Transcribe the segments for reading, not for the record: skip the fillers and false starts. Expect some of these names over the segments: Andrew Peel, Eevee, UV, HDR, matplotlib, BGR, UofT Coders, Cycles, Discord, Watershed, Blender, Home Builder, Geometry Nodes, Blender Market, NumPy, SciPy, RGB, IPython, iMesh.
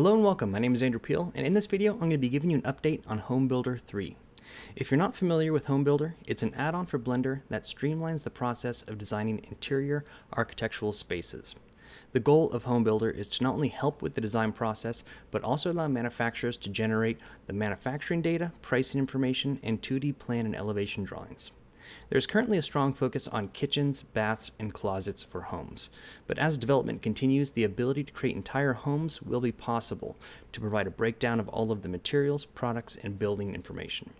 Hello and welcome, my name is Andrew Peel, and in this video I'm going to be giving you an update on Home Builder 3. If you're not familiar with Home Builder, it's an add-on for Blender that streamlines the process of designing interior architectural spaces. The goal of Home Builder is to not only help with the design process, but also allow manufacturers to generate the manufacturing data, pricing information, and 2D plan and elevation drawings. There's currently a strong focus on kitchens, baths, and closets for homes. But as development continues, the ability to create entire homes will be possible to provide a breakdown of all of the materials, products, and building information.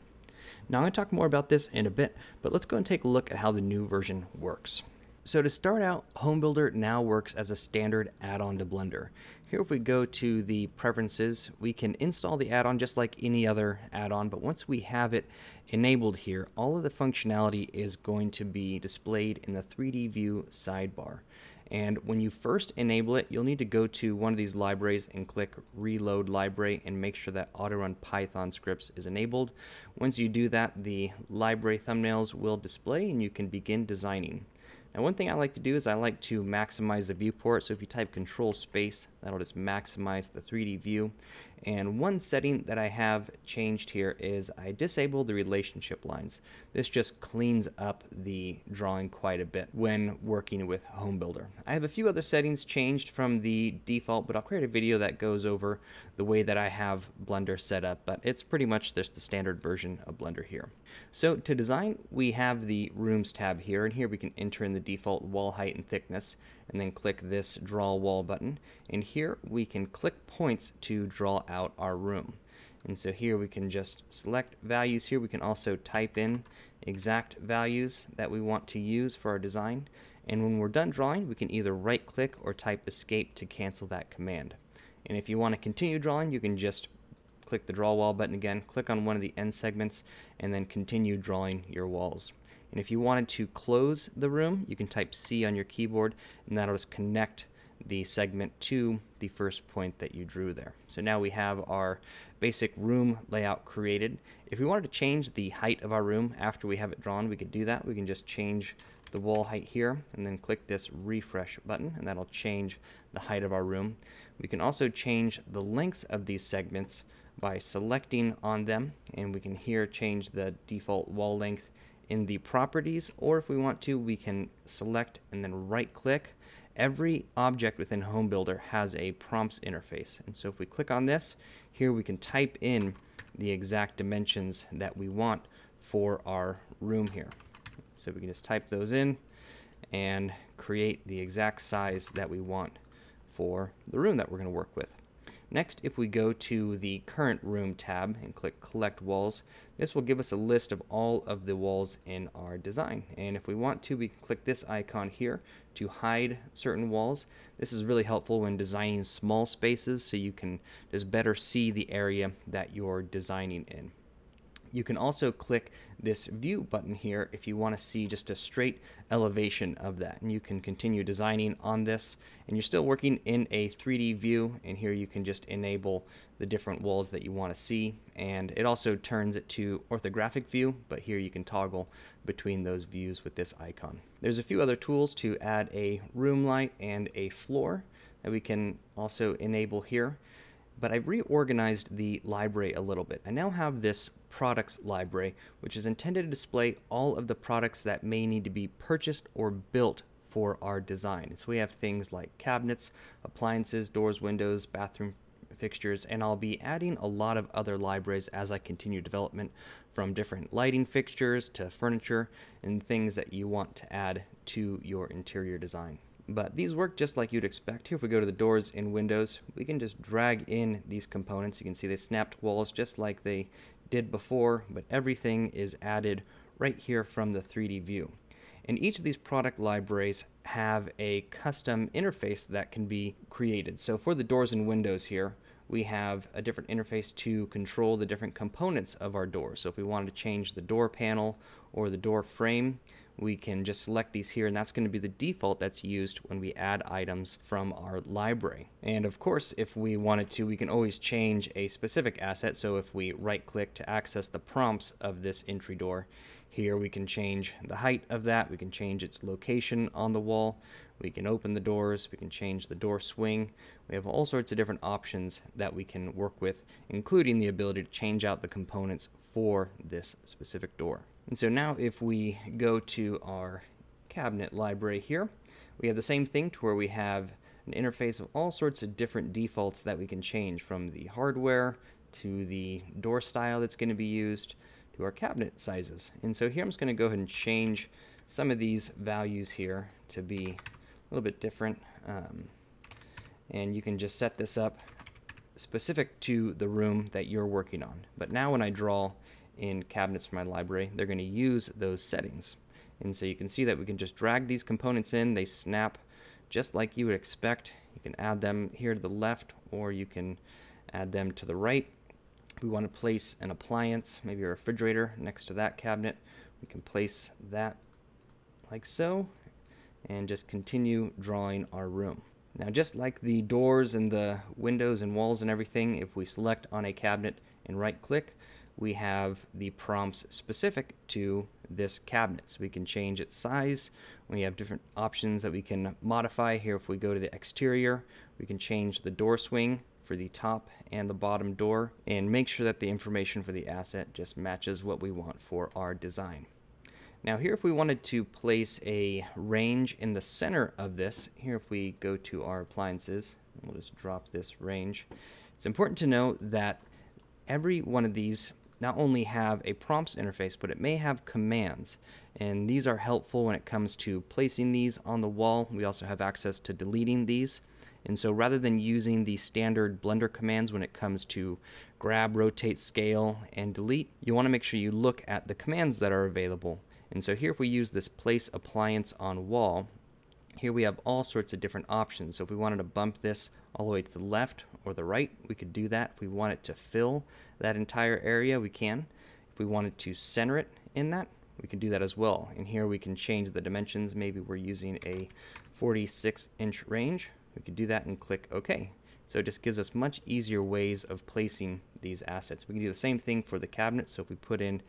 Now I'm going to talk more about this in a bit, but let's go and take a look at how the new version works. So to start out, Home Builder now works as a standard add-on to Blender. Here if we go to the preferences, we can install the add-on just like any other add-on, but once we have it enabled here, all of the functionality is going to be displayed in the 3D view sidebar. And when you first enable it, you'll need to go to one of these libraries and click Reload Library and make sure that Auto-Run Python Scripts is enabled. Once you do that, the library thumbnails will display and you can begin designing. Now one thing I like to do is I like to maximize the viewport, so if you type Control Space, that'll just maximize the 3D view. And one setting that I have changed here is I disable the relationship lines. This just cleans up the drawing quite a bit when working with Home Builder. I have a few other settings changed from the default, but I'll create a video that goes over the way that I have Blender set up, but it's pretty much just the standard version of Blender here. So to design, we have the Rooms tab here, and here we can enter in the default wall height and thickness, and then click this Draw Wall button. And here we can click points to draw out our room. And so here we can just select values here. We can also type in exact values that we want to use for our design. And when we're done drawing, we can either right click or type Escape to cancel that command. And if you want to continue drawing, you can just click the Draw Wall button again, click on one of the end segments, and then continue drawing your walls. And if you wanted to close the room, you can type C on your keyboard, and that'll just connect the segment to the first point that you drew there. So now we have our basic room layout created. If we wanted to change the height of our room after we have it drawn, we could do that. We can just change the wall height here and then click this refresh button, and that'll change the height of our room. We can also change the lengths of these segments by selecting on them, and we can here change the default wall length in the properties, or if we want to, we can select and then right click. Every object within Home Builder has a prompts interface, and so if we click on this here, we can type in the exact dimensions that we want for our room here. So we can just type those in and create the exact size that we want for the room that we're going to work with. Next, if we go to the Current Room tab and click Collect Walls, this will give us a list of all of the walls in our design. And if we want to, we can click this icon here to hide certain walls. This is really helpful when designing small spaces, so you can just better see the area that you're designing in. You can also click this View button here if you want to see just a straight elevation of that. And you can continue designing on this, and you're still working in a 3D view, and here you can just enable the different walls that you want to see. And it also turns it to orthographic view, but here you can toggle between those views with this icon. There's a few other tools to add a room light and a floor that we can also enable here. But I've reorganized the library a little bit. I now have this products library, which is intended to display all of the products that may need to be purchased or built for our design. So we have things like cabinets, appliances, doors, windows, bathroom fixtures, and I'll be adding a lot of other libraries as I continue development, from different lighting fixtures to furniture and things that you want to add to your interior design. But these work just like you'd expect. Here if we go to the doors and windows, we can just drag in these components. You can see they snapped walls just like they did before, but everything is added right here from the 3D view. And each of these product libraries have a custom interface that can be created. So for the doors and windows here, we have a different interface to control the different components of our door. So if we wanted to change the door panel or the door frame, we can just select these here, and that's going to be the default that's used when we add items from our library. And of course, if we wanted to, we can always change a specific asset. So if we right click to access the prompts of this entry door, here we can change the height of that, we can change its location on the wall, we can open the doors, we can change the door swing. We have all sorts of different options that we can work with, including the ability to change out the components for this specific door. And so now if we go to our cabinet library here, we have the same thing to where we have an interface of all sorts of different defaults that we can change, from the hardware to the door style that's going to be used to our cabinet sizes. And so here I'm just going to go ahead and change some of these values here to be a little bit different. And you can just set this up specific to the room that you're working on. But now when I draw in cabinets from my library, they're going to use those settings. And so you can see that we can just drag these components in. They snap just like you would expect. You can add them here to the left, or you can add them to the right. We want to place an appliance, maybe a refrigerator, next to that cabinet. We can place that like so, and just continue drawing our room. Now, just like the doors and the windows and walls and everything, if we select on a cabinet and right click, we have the prompts specific to this cabinet. So we can change its size. We have different options that we can modify here. If we go to the exterior, we can change the door swing for the top and the bottom door and make sure that the information for the asset just matches what we want for our design. Now here, if we wanted to place a range in the center of this, here if we go to our appliances, we'll just drop this range. It's important to know that every one of these not only have a prompts interface, but it may have commands. And these are helpful when it comes to placing these on the wall. We also have access to deleting these. And so rather than using the standard Blender commands when it comes to grab, rotate, scale, and delete, you want to make sure you look at the commands that are available. And so here if we use this place appliance on wall, here we have all sorts of different options. So if we wanted to bump this all the way to the left or the right, we could do that. If we want it to fill that entire area, we can. If we wanted to center it in that, we can do that as well. And here we can change the dimensions. Maybe we're using a 46-inch range. We could do that and click OK. So it just gives us much easier ways of placing these assets. We can do the same thing for the cabinet. So if we put in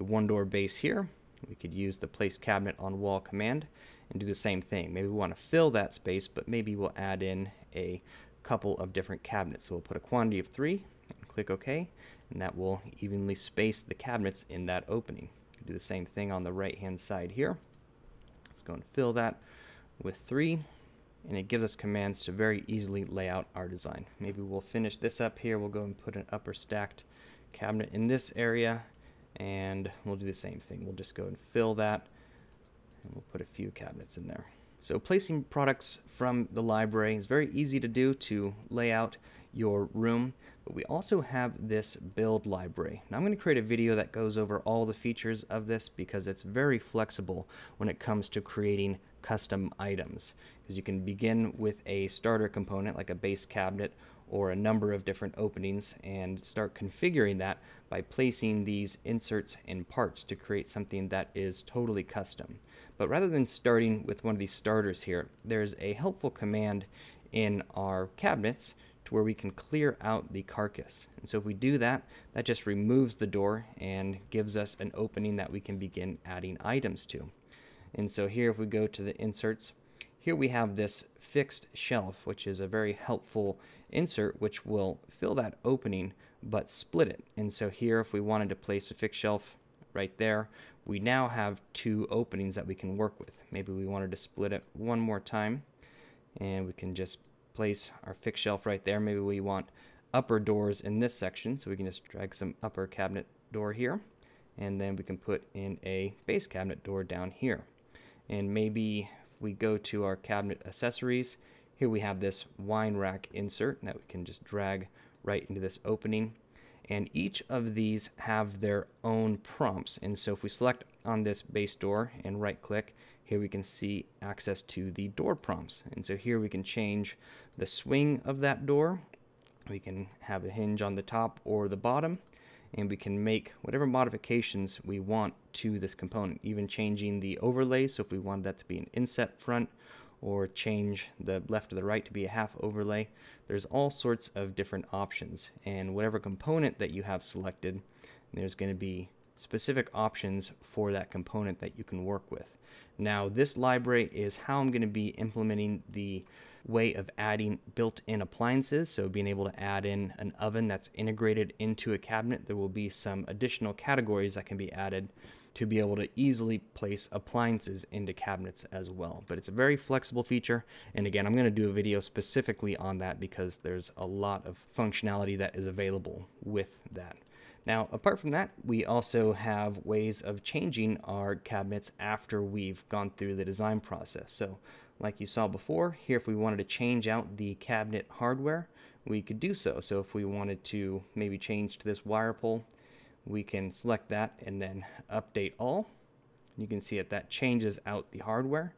a one-door base here, we could use the place cabinet on wall command and do the same thing. Maybe we want to fill that space, but maybe we'll add in a couple of different cabinets. So we'll put a quantity of 3 and click OK, and that will evenly space the cabinets in that opening. We can do the same thing on the right-hand side here. Let's go and fill that with 3, and it gives us commands to very easily lay out our design. Maybe we'll finish this up here. We'll go and put an upper stacked cabinet in this area, and we'll do the same thing. We'll just go and fill that, and we'll put a few cabinets in there. So placing products from the library is very easy to do to lay out your room, but we also have this build library. Now I'm going to create a video that goes over all the features of this because it's very flexible when it comes to creating custom items, because you can begin with a starter component like a base cabinet or a number of different openings and start configuring that by placing these inserts and parts to create something that is totally custom. But rather than starting with one of these starters here, there's a helpful command in our cabinets to where we can clear out the carcass. And so if we do that, that just removes the door and gives us an opening that we can begin adding items to. And so here if we go to the inserts, here we have this fixed shelf, which is a very helpful insert, which will fill that opening but split it. And so here if we wanted to place a fixed shelf right there, we now have 2 openings that we can work with. Maybe we wanted to split it one more time, and we can just place our fixed shelf right there. Maybe we want upper doors in this section, so we can just drag some upper cabinet door here, and then we can put in a base cabinet door down here. And maybe we go to our cabinet accessories. Here we have this wine rack insert that we can just drag right into this opening, and each of these have their own prompts. And so if we select on this base door and right click, here we can see access to the door prompts. And so here we can change the swing of that door. We can have a hinge on the top or the bottom, and we can make whatever modifications we want to this component, even changing the overlay. So if we wanted that to be an inset front, or change the left or the right to be a half overlay, there's all sorts of different options. And whatever component that you have selected, there's going to be specific options for that component that you can work with. Now this library is how I'm going to be implementing the way of adding built-in appliances. So being able to add in an oven that's integrated into a cabinet, there will be some additional categories that can be added to be able to easily place appliances into cabinets as well. But it's a very flexible feature. And again, I'm going to do a video specifically on that because there's a lot of functionality that is available with that. Now, apart from that, we also have ways of changing our cabinets after we've gone through the design process. So like you saw before here, if we wanted to change out the cabinet hardware, we could do so. So if we wanted to maybe change to this wire pole, we can select that and then update all. You can see that that changes out the hardware.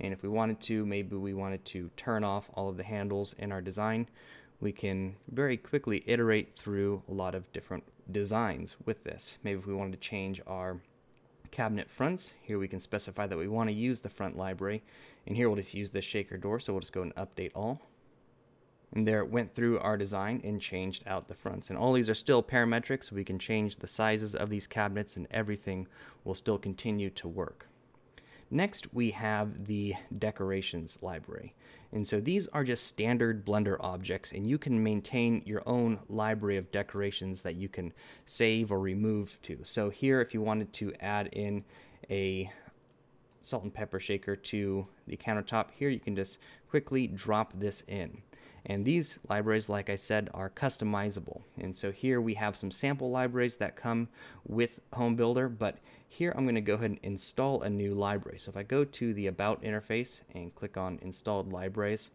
And if we wanted to, maybe we wanted to turn off all of the handles in our design, we can very quickly iterate through a lot of different designs with this. Maybe if we wanted to change our cabinet fronts, here we can specify that we want to use the front library. And here we'll just use the shaker door. So we'll just go and update all. And there it went through our design and changed out the fronts. And all these are still parametric, so we can change the sizes of these cabinets and everything will still continue to work. Next, we have the decorations library. And so these are just standard Blender objects, and you can maintain your own library of decorations that you can save or remove to. So here, if you wanted to add in a salt and pepper shaker to the countertop here, you can just quickly drop this in. And these libraries, like I said, are customizable. And so here we have some sample libraries that come with Home Builder, but here I'm going to go ahead and install a new library. So if I go to the About interface and click on Installed Libraries,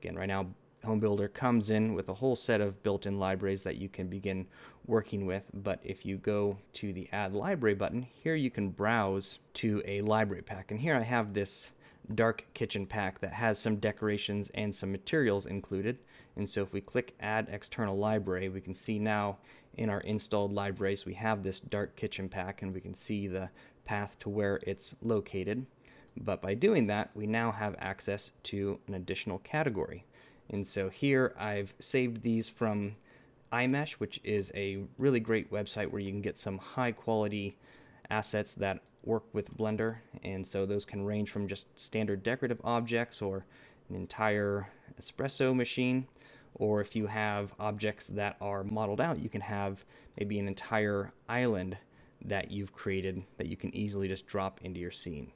again, right now Home Builder comes in with a whole set of built-in libraries that you can begin working with. But if you go to the Add Library button, here you can browse to a library pack. And here I have this dark kitchen pack that has some decorations and some materials included. And so if we click Add External Library, we can see now in our installed libraries, we have this dark kitchen pack and we can see the path to where it's located. But by doing that, we now have access to an additional category. And so here I've saved these from iMesh, which is a really great website where you can get some high quality assets that work with Blender. And so those can range from just standard decorative objects or an entire espresso machine. Or if you have objects that are modeled out, you can have maybe an entire island that you've created that you can easily just drop into your scene.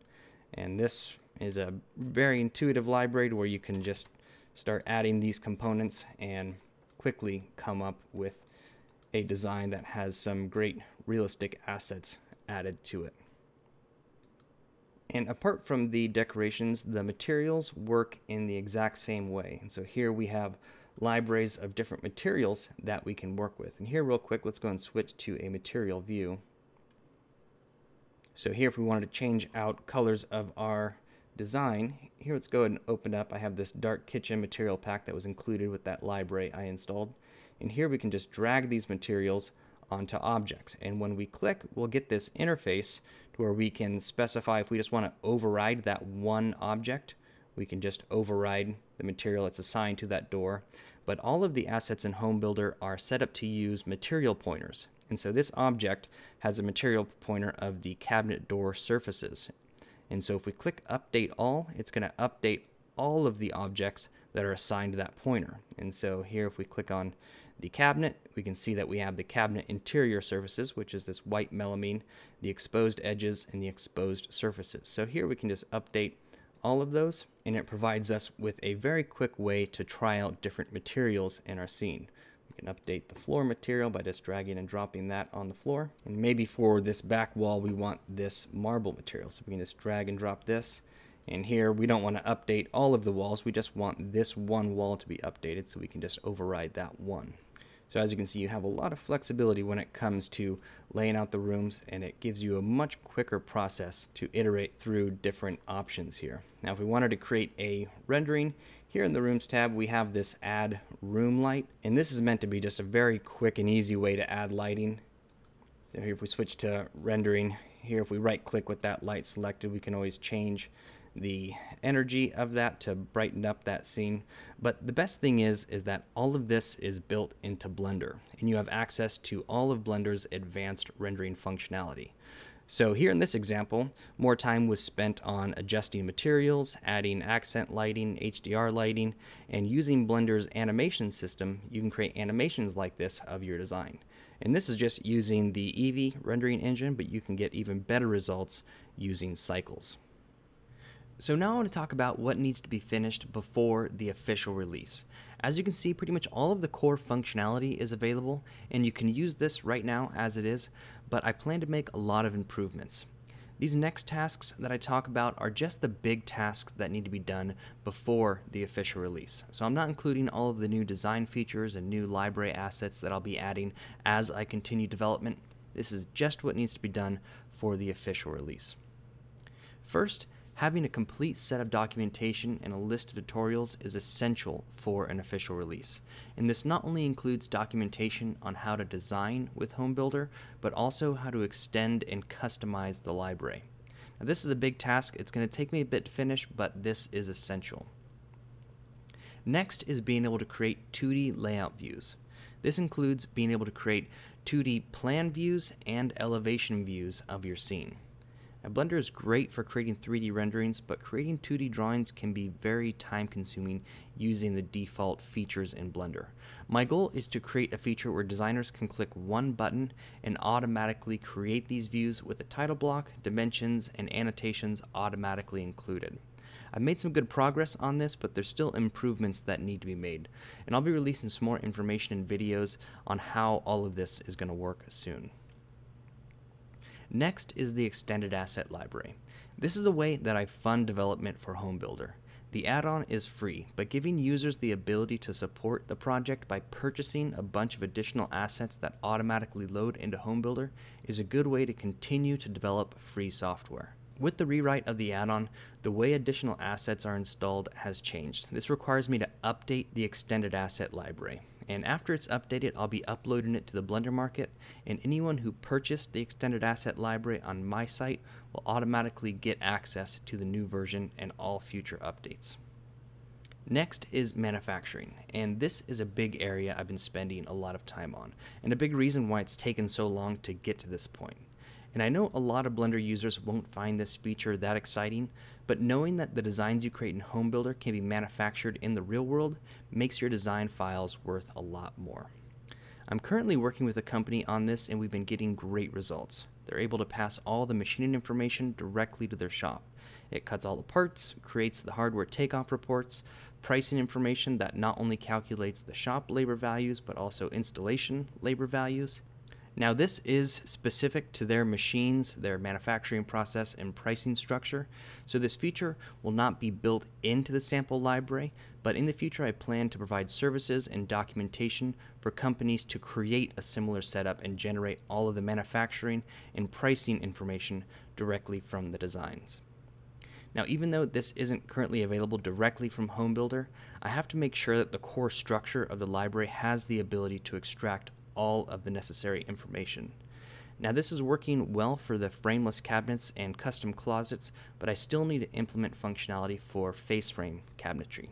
And this is a very intuitive library where you can just start adding these components and quickly come up with a design that has some great realistic assets added to it. And apart from the decorations, the materials work in the exact same way. And so here we have libraries of different materials that we can work with. And here real quick, let's go and switch to a material view. So here, if we wanted to change out colors of our design, here let's go ahead and open up. I have this dark kitchen material pack that was included with that library I installed. And here we can just drag these materials onto objects. And when we click, we'll get this interface to where we can specify if we just want to override that one object, we can just override the material that's assigned to that door. But all of the assets in Home Builder are set up to use material pointers. And so this object has a material pointer of the cabinet door surfaces. And so if we click Update All, it's going to update all of the objects that are assigned to that pointer. And so here, if we click on the cabinet, we can see that we have the cabinet interior surfaces, which is this white melamine, the exposed edges, and the exposed surfaces. So here we can just update all of those, and it provides us with a very quick way to try out different materials in our scene. We can update the floor material by just dragging and dropping that on the floor. And maybe for this back wall, we want this marble material. So we can just drag and drop this. And here we don't want to update all of the walls. We just want this one wall to be updated. So we can just override that one. So as you can see, you have a lot of flexibility when it comes to laying out the rooms, and it gives you a much quicker process to iterate through different options here. Now, if we wanted to create a rendering, here in the Rooms tab, we have this Add Room Light, and this is meant to be just a very quick and easy way to add lighting. So here, if we switch to rendering here, if we right click with that light selected, we can always change the energy of that to brighten up that scene. But the best thing is that all of this is built into Blender, and you have access to all of Blender's advanced rendering functionality. So here in this example, more time was spent on adjusting materials, adding accent lighting, HDR lighting, and using Blender's animation system. You can create animations like this of your design. And this is just using the Eevee rendering engine, but you can get even better results using Cycles. So now I want to talk about what needs to be finished before the official release. As you can see, pretty much all of the core functionality is available, and you can use this right now as it is, but I plan to make a lot of improvements. These next tasks that I talk about are just the big tasks that need to be done before the official release. So I'm not including all of the new design features and new library assets that I'll be adding as I continue development. This is just what needs to be done for the official release. First, having a complete set of documentation and a list of tutorials is essential for an official release. And this not only includes documentation on how to design with Home Builder, but also how to extend and customize the library. Now, this is a big task. It's going to take me a bit to finish, but this is essential. Next is being able to create 2D layout views. This includes being able to create 2D plan views and elevation views of your scene. Now, Blender is great for creating 3D renderings, but creating 2D drawings can be very time-consuming using the default features in Blender. My goal is to create a feature where designers can click one button and automatically create these views with a title block, dimensions, and annotations automatically included. I've made some good progress on this, but there's still improvements that need to be made, and I'll be releasing some more information and videos on how all of this is going to work soon. Next is the extended asset library. This is a way that I fund development for Home Builder. The add-on is free, but giving users the ability to support the project by purchasing a bunch of additional assets that automatically load into Home Builder is a good way to continue to develop free software. With the rewrite of the add-on, the way additional assets are installed has changed. This requires me to update the extended asset library. And after it's updated, I'll be uploading it to the Blender Market, and anyone who purchased the extended asset library on my site will automatically get access to the new version and all future updates. Next is manufacturing, and this is a big area I've been spending a lot of time on, and a big reason why it's taken so long to get to this point. And I know a lot of Blender users won't find this feature that exciting, but knowing that the designs you create in Home Builder can be manufactured in the real world makes your design files worth a lot more. I'm currently working with a company on this, and we've been getting great results. They're able to pass all the machining information directly to their shop. It cuts all the parts, creates the hardware takeoff reports, pricing information that not only calculates the shop labor values, but also installation labor values. Now, this is specific to their machines, their manufacturing process, and pricing structure, so this feature will not be built into the sample library, but in the future I plan to provide services and documentation for companies to create a similar setup and generate all of the manufacturing and pricing information directly from the designs. Now, even though this isn't currently available directly from Home Builder, I have to make sure that the core structure of the library has the ability to extract all of the necessary information. Now, this is working well for the frameless cabinets and custom closets, but I still need to implement functionality for face frame cabinetry.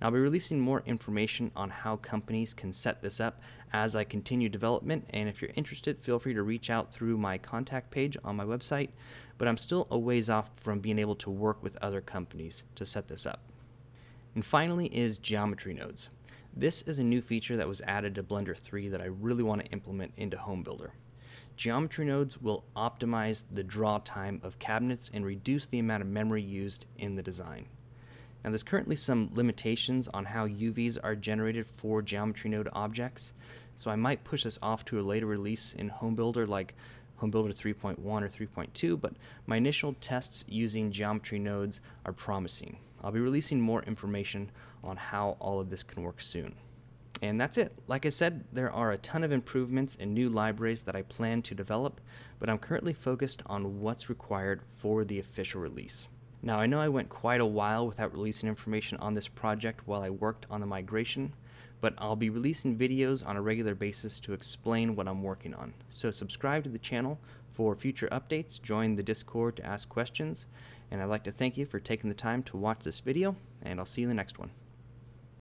Now, I'll be releasing more information on how companies can set this up as I continue development, and if you're interested, feel free to reach out through my contact page on my website, but I'm still a ways off from being able to work with other companies to set this up. And finally is Geometry Nodes. This is a new feature that was added to Blender 3 that I really want to implement into Home Builder. Geometry nodes will optimize the draw time of cabinets and reduce the amount of memory used in the design. Now, there's currently some limitations on how UVs are generated for geometry node objects, so I might push this off to a later release in Home Builder, like Home Builder 3.1 or 3.2, but my initial tests using geometry nodes are promising. I'll be releasing more information on how all of this can work soon. And that's it. Like I said, there are a ton of improvements and new libraries that I plan to develop, but I'm currently focused on what's required for the official release. Now I know I went quite a while without releasing information on this project while I worked on the migration, but I'll be releasing videos on a regular basis to explain what I'm working on. So subscribe to the channel for future updates, join the Discord to ask questions, and I'd like to thank you for taking the time to watch this video, and I'll see you in the next one.